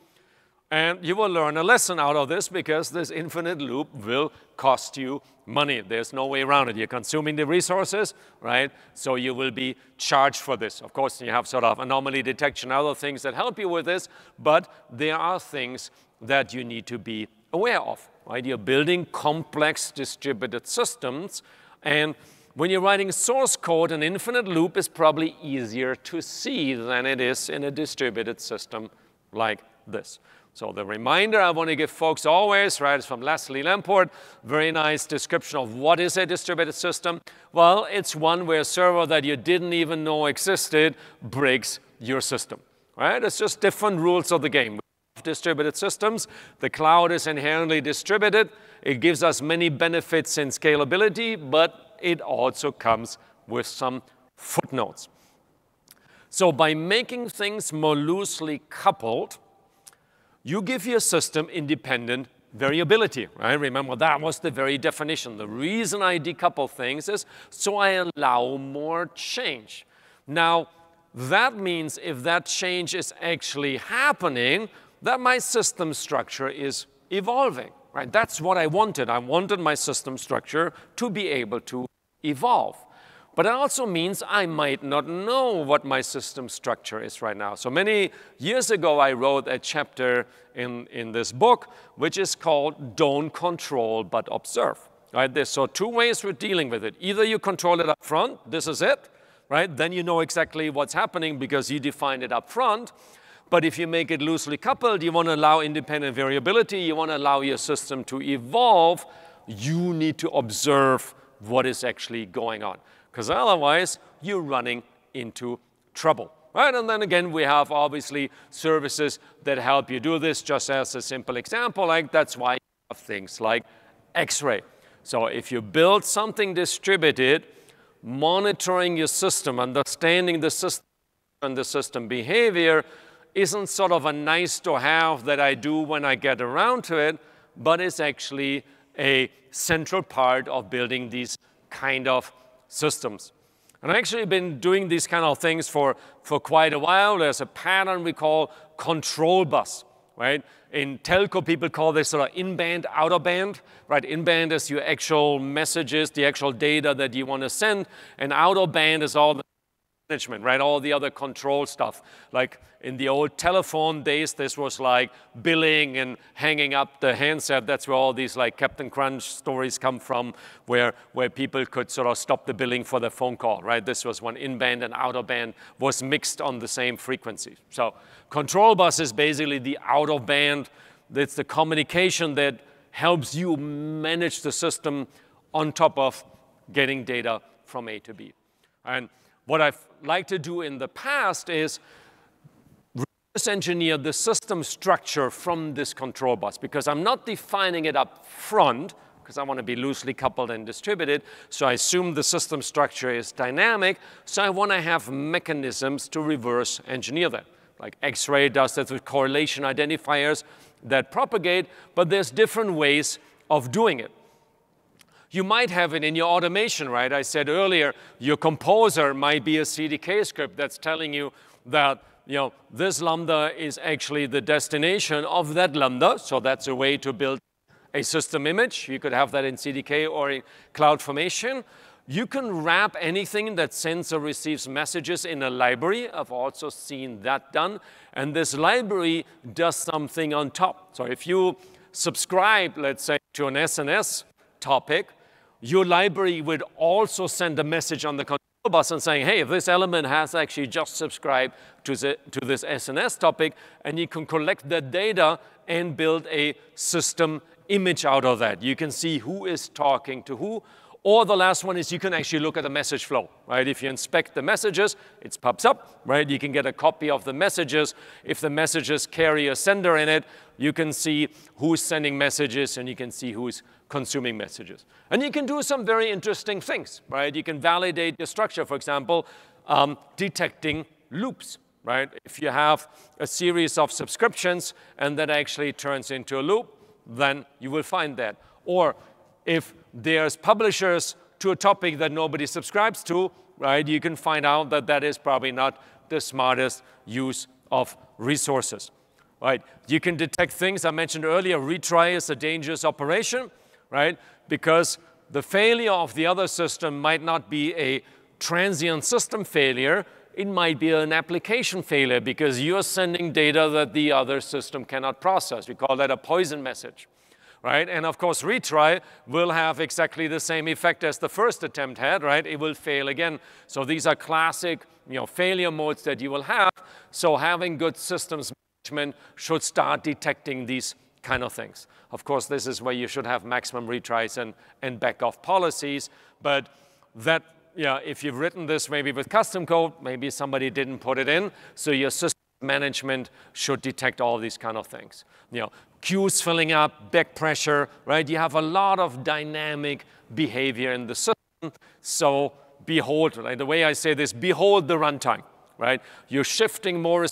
And you will learn a lesson out of this because this infinite loop will cost you money. There's no way around it. You're consuming the resources, right? So you will be charged for this. Of course, you have sort of anomaly detection, other things that help you with this, but there are things that you need to be aware of, right? You're building complex distributed systems, and when you're writing source code, an infinite loop is probably easier to see than it is in a distributed system like this. So the reminder I want to give folks always, right, is from Leslie Lamport, very nice description of what is a distributed system. Well, it's one where a server that you didn't even know existed breaks your system, right? It's just different rules of the game. Distributed systems, the cloud is inherently distributed. It gives us many benefits in scalability, but it also comes with some footnotes. So by making things more loosely coupled, you give your system independent variability, right? Remember, that was the very definition. The reason I decouple things is so I allow more change. Now, that means if that change is actually happening, that my system structure is evolving, right? That's what I wanted. I wanted my system structure to be able to evolve. But it also means I might not know what my system structure is right now. So many years ago, I wrote a chapter in, in this book, which is called Don't Control But Observe. Right? There's so two ways we're dealing with it. Either you control it up front, this is it, right? Then you know exactly what's happening because you defined it up front. But if you make it loosely coupled, you want to allow independent variability, you want to allow your system to evolve, you need to observe what is actually going on, because otherwise you're running into trouble, right? And then again, we have obviously services that help you do this, just as a simple example, like that's why you have things like X-Ray. So if you build something distributed, monitoring your system, understanding the system and the system behavior isn't sort of a nice to have that I do when I get around to it, but it's actually a central part of building these kind of systems. And I've actually been doing these kind of things for, for quite a while. There's a pattern we call control bus, right? In telco, people call this sort of in-band, out-of-band, right? In-band is your actual messages, the actual data that you want to send, and out-of-band is all the management, right? All the other control stuff. Like in the old telephone days, this was like billing and hanging up the handset. That's where all these like Captain Crunch stories come from, where, where people could sort of stop the billing for their phone call, right? This was when in-band and out-of-band was mixed on the same frequency. So control bus is basically the out-of-band. It's the communication that helps you manage the system on top of getting data from A to B. And what I've liked to do in the past is reverse engineer the system structure from this control bus, because I'm not defining it up front, because I want to be loosely coupled and distributed, so I assume the system structure is dynamic, so I want to have mechanisms to reverse engineer that. like X-Ray does that with correlation identifiers that propagate, but there's different ways of doing it. You might have it in your automation, right? I said earlier, your composer might be a C D K script that's telling you that, you know, this lambda is actually the destination of that lambda. So that's a way to build a system image. You could have that in C D K or in CloudFormation. You can wrap anything that sends or receives messages in a library. I've also seen that done. And this library does something on top. So if you subscribe, let's say, to an S N S topic, your library would also send a message on the control bus and saying, hey, this element has actually just subscribed to, the, to this S N S topic, and you can collect that data and build a system image out of that. You can see who is talking to who. Or the last one is you can actually look at the message flow, right? If you inspect the messages, it pops up, right? You can get a copy of the messages. If the messages carry a sender in it, you can see who's sending messages and you can see who's consuming messages. And you can do some very interesting things, right? You can validate your structure, for example, um, detecting loops, right? If you have a series of subscriptions and that actually turns into a loop, then you will find that. Or if there's publishers to a topic that nobody subscribes to, right? You can find out that that is probably not the smartest use of resources, right? You can detect things. I mentioned earlier, retry is a dangerous operation, right? Because the failure of the other system might not be a transient system failure. It might be an application failure because you're sending data that the other system cannot process. We call that a poison message. Right? And of course, retry will have exactly the same effect as the first attempt had, right? It will fail again. So these are classic, you know, failure modes that you will have. So having good systems management should start detecting these kind of things. Of course, this is where you should have maximum retries and, and back-off policies. But that, yeah, if you've written this maybe with custom code, maybe somebody didn't put it in. So your system management should detect all these kind of things. You know, queues filling up, back pressure, right? You have a lot of dynamic behavior in the system. So behold, right? The way I say this, behold the runtime, right? You're shifting more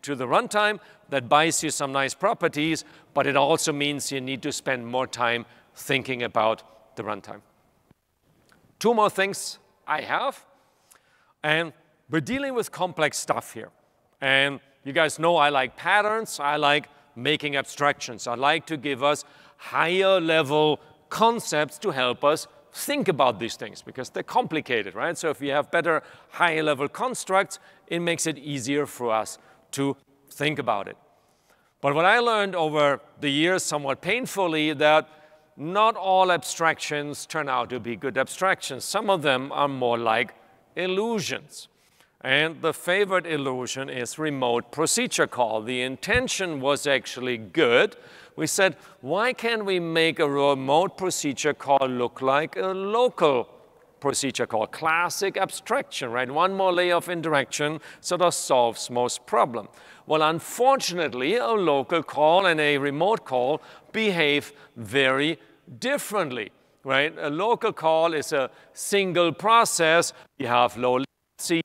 to the runtime. That buys you some nice properties, but it also means you need to spend more time thinking about the runtime. Two more things I have, and we're dealing with complex stuff here. And you guys know I like patterns, I like making abstractions. I like to give us higher level concepts to help us think about these things because they're complicated, right? So if we have better higher level constructs, it makes it easier for us to think about it. But what I learned over the years, somewhat painfully, that not all abstractions turn out to be good abstractions. Some of them are more like illusions. And the favorite illusion is remote procedure call. The intention was actually good. We said, why can't we make a remote procedure call look like a local procedure call? Classic abstraction, right? One more layer of interaction sort of solves most problems. Well, unfortunately, a local call and a remote call behave very differently, right? A local call is a single process. You have low latency.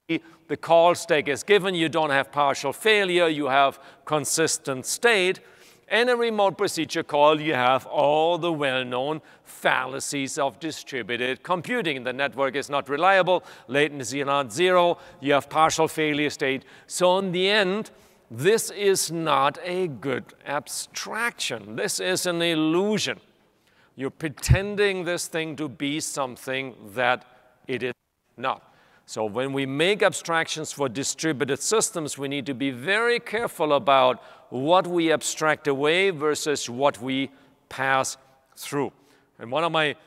The call stack is given, you don't have partial failure, you have consistent state. And a remote procedure call, you have all the well-known fallacies of distributed computing. The network is not reliable, latency is not zero, you have partial failure state. So in the end, this is not a good abstraction. This is an illusion. You're pretending this thing to be something that it is not. So when we make abstractions for distributed systems, we need to be very careful about what we abstract away versus what we pass through. And one of my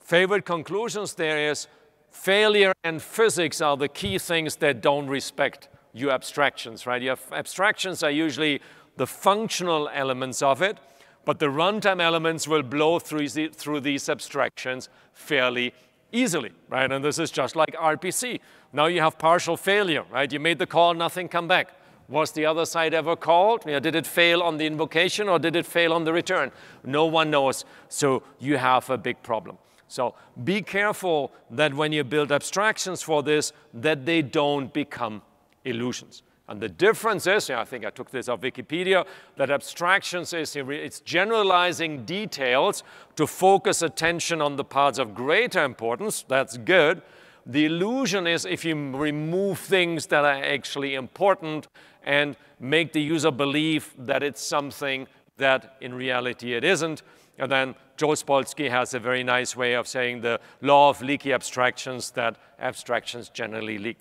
favorite conclusions there is failure and physics are the key things that don't respect your abstractions, right? Your abstractions are usually the functional elements of it, but the runtime elements will blow through, through these abstractions fairly easily, right? And this is just like R P C. Now you have partial failure, right? You made the call, nothing come back. Was the other side ever called? You know, did it fail on the invocation or did it fail on the return? No one knows, so you have a big problem. So be careful that when you build abstractions for this, that they don't become illusions. And the difference is, yeah, I think I took this off Wikipedia, that abstractions is it's generalizing details to focus attention on the parts of greater importance. That's good. The illusion is if you remove things that are actually important and make the user believe that it's something that in reality it isn't. And then Joel Spolsky has a very nice way of saying the law of leaky abstractions, that abstractions generally leak.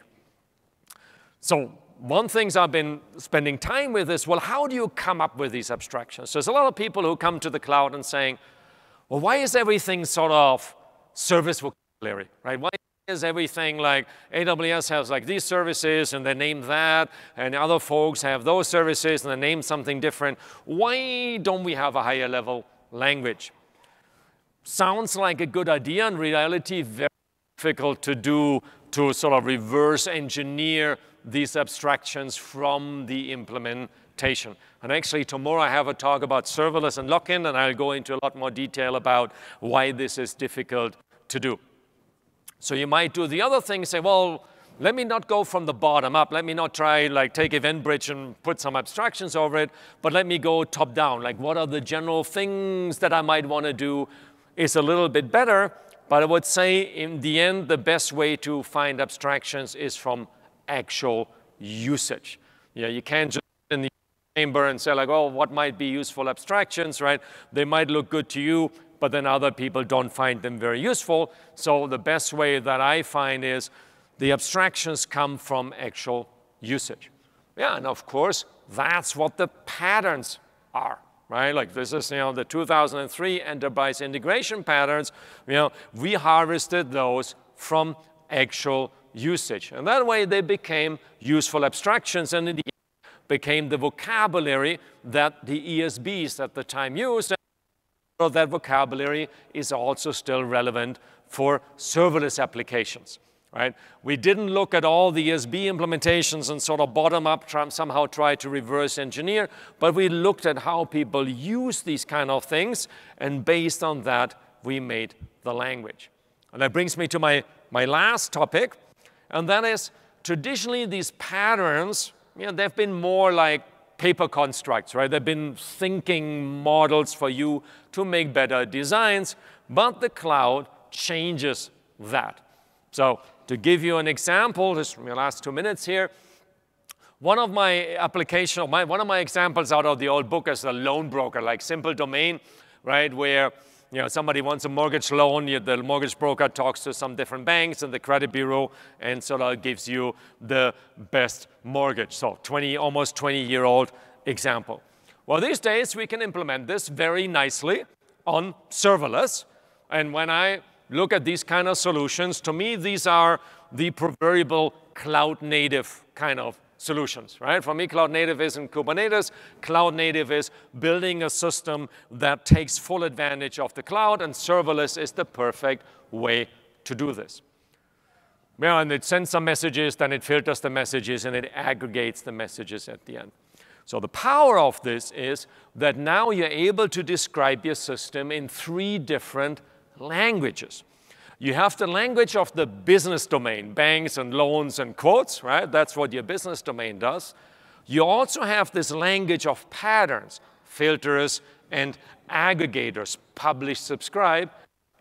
So one thing I've been spending time with is, well, how do you come up with these abstractions? So there's a lot of people who come to the cloud and saying, well, why is everything sort of service vocabulary, right? Why is everything like A W S has like these services and they name that, and other folks have those services and they name something different? Why don't we have a higher level language? Sounds like a good idea. In reality, very difficult to do, to sort of reverse engineer these abstractions from the implementation. And actually tomorrow I have a talk about serverless and lock-in, and I'll go into a lot more detail about why this is difficult to do. So you might do the other thing, say, well, let me not go from the bottom up. Let me not try, like, take EventBridge and put some abstractions over it, but let me go top down. Like, what are the general things that I might want to do is a little bit better, but I would say in the end, the best way to find abstractions is from actual usage. Yeah, you can't just in the chamber and say like, oh, what might be useful abstractions, right? They might look good to you, but then other people don't find them very useful. So the best way that I find is the abstractions come from actual usage. Yeah, and of course, that's what the patterns are, right? Like this is, you know, the two thousand three Enterprise Integration Patterns. You know, we harvested those from actual usage. And that way they became useful abstractions, and in the end became the vocabulary that the E S Bs at the time used. And that vocabulary is also still relevant for serverless applications, right? We didn't look at all the E S B implementations and sort of bottom up try, somehow try to reverse engineer, but we looked at how people use these kind of things, and based on that, we made the language. And that brings me to my, my last topic, and that is, traditionally these patterns, you know, they've been more like paper constructs, right? They've been thinking models for you to make better designs, but the cloud changes that. So to give you an example, just from your last two minutes here, one of my application, my, one of my examples out of the old book is the loan broker, like simple domain, right, where you know, somebody wants a mortgage loan, you, the mortgage broker talks to some different banks and the credit bureau, and sort of gives you the best mortgage. So twenty, almost twenty-year-old example. Well, these days we can implement this very nicely on serverless. And when I look at these kind of solutions, to me, these are the proverbial cloud-native kind of solutions, right? For me, cloud native isn't Kubernetes. Cloud native is building a system that takes full advantage of the cloud, and serverless is the perfect way to do this. Yeah, and it sends some messages, then it filters the messages, and it aggregates the messages at the end. So the power of this is that now you're able to describe your system in three different languages. You have the language of the business domain, banks and loans and quotes, right? That's what your business domain does. You also have this language of patterns, filters and aggregators, publish, subscribe,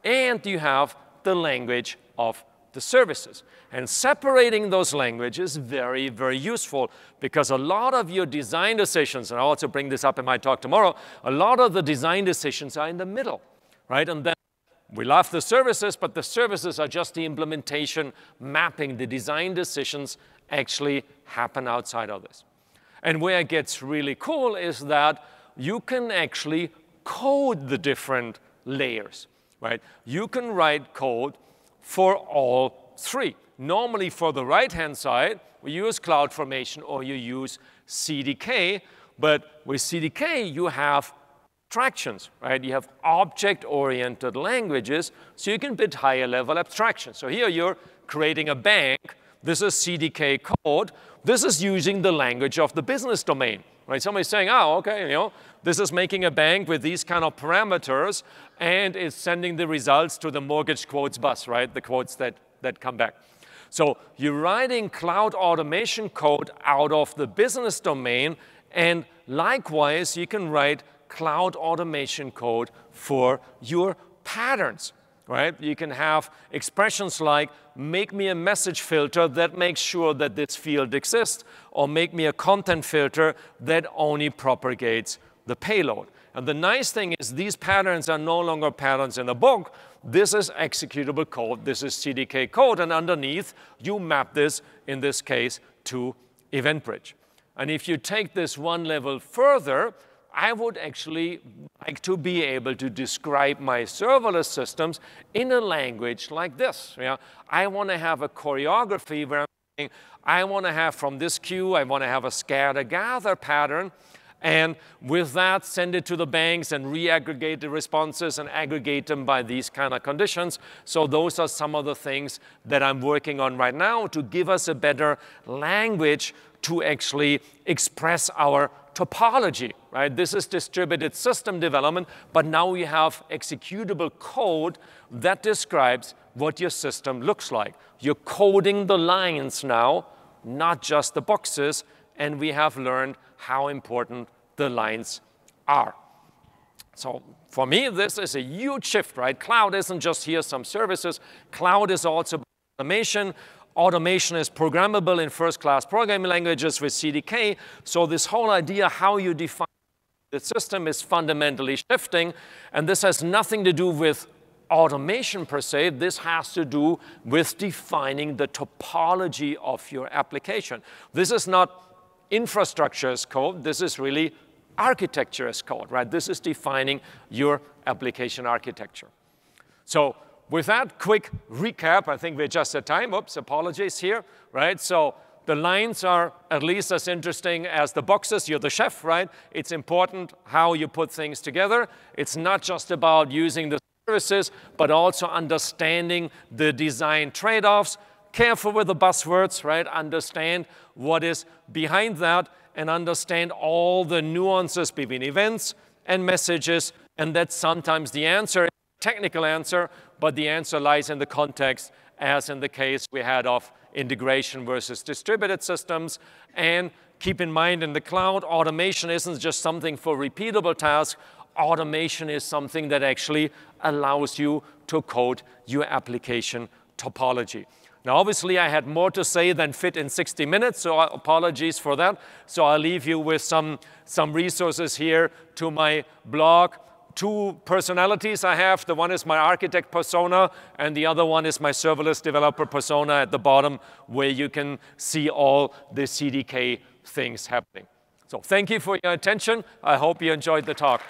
and you have the language of the services. And separating those languages is very, very useful, because a lot of your design decisions, and I'll also bring this up in my talk tomorrow, a lot of the design decisions are in the middle, right? And then we love the services, but the services are just the implementation, mapping. The design decisions actually happen outside of this. And where it gets really cool is that you can actually code the different layers, right? You can write code for all three. Normally for the right-hand side, we use CloudFormation or you use C D K, but with C D K you have abstractions, right? You have object-oriented languages, so you can build higher-level abstractions. So here you're creating a bank. This is C D K code. This is using the language of the business domain, right? Somebody's saying, oh, okay, you know, this is making a bank with these kind of parameters, and it's sending the results to the mortgage quotes bus, right? The quotes that, that come back. So you're writing cloud automation code out of the business domain, and likewise, you can write cloud automation code for your patterns, right? You can have expressions like, make me a message filter that makes sure that this field exists, or make me a content filter that only propagates the payload. And the nice thing is these patterns are no longer patterns in a book. This is executable code. This is C D K code. And underneath, you map this, in this case, to EventBridge. And if you take this one level further, I would actually like to be able to describe my serverless systems in a language like this. You know, I want to have a choreography where I'm saying, I want to have from this queue, I want to have a scatter-gather pattern. And with that, send it to the banks and re-aggregate the responses and aggregate them by these kind of conditions. So those are some of the things that I'm working on right now to give us a better language to actually express our topology, right? This is distributed system development, but now we have executable code that describes what your system looks like. You're coding the lines now, not just the boxes, and we have learned how important the lines are. So for me, this is a huge shift, right? Cloud isn't just here some services. Cloud is also automation. Automation is programmable in first-class programming languages with C D K. So this whole idea how you define the system is fundamentally shifting. And this has nothing to do with automation per se. This has to do with defining the topology of your application. This is not infrastructure as code, this is really architecture as code, right? This is defining your application architecture. So with that quick recap, I think we're just at time. Oops, apologies here, right? So the lines are at least as interesting as the boxes. You're the chef, right? It's important how you put things together. It's not just about using the services, but also understanding the design trade-offs. Careful with the buzzwords, right? Understand what is behind that and understand all the nuances between events and messages, and that sometimes the answer is a technical answer, but the answer lies in the context, as in the case we had of integration versus distributed systems. And keep in mind, in the cloud, automation isn't just something for repeatable tasks. Automation is something that actually allows you to code your application topology. Now, obviously, I had more to say than fit in sixty minutes, so apologies for that. So I'll leave you with some, some resources here to my blog. Two personalities I have. The one is my architect persona, and the other one is my serverless developer persona at the bottom, where you can see all the C D K things happening. So thank you for your attention. I hope you enjoyed the talk.